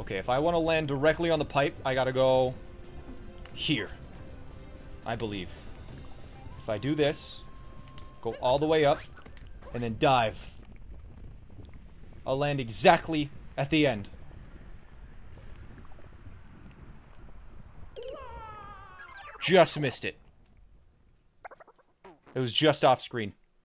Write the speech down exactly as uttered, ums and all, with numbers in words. Okay, if I want to land directly on the pipe, I gotta go here, I believe. If I do this, go all the way up, and then dive, I'll land exactly at the end. Just missed it. It was just off screen.